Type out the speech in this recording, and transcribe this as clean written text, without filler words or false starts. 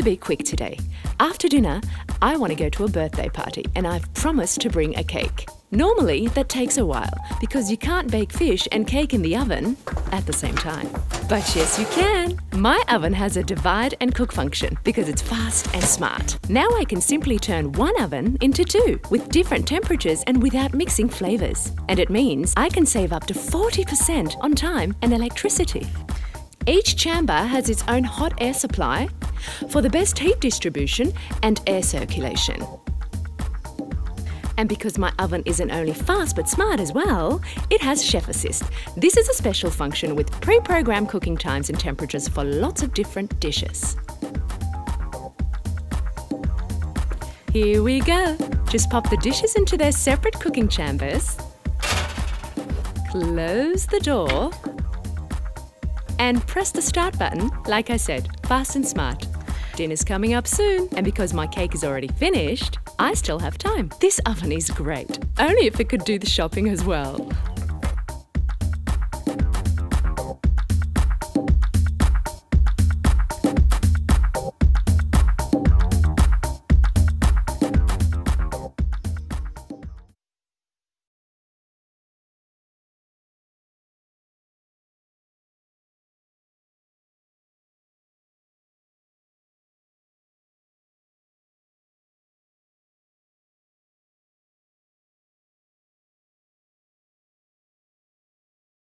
to be quick today. After dinner, I want to go to a birthday party and I've promised to bring a cake. Normally, that takes a while because you can't bake fish and cake in the oven at the same time. But yes, you can! My oven has a divide and cook function because it's fast and smart. Now I can simply turn one oven into two with different temperatures and without mixing flavors. And it means I can save up to 40% on time and electricity. Each chamber has its own hot air supply for the best heat distribution and air circulation. And because my oven isn't only fast but smart as well, it has Chef Assist. This is a special function with pre-programmed cooking times and temperatures for lots of different dishes. Here we go. Just pop the dishes into their separate cooking chambers, close the door, and press the start button. Like I said, fast and smart. Dinner's coming up soon, and because my cake is already finished, I still have time. This oven is great, only if it could do the shopping as well.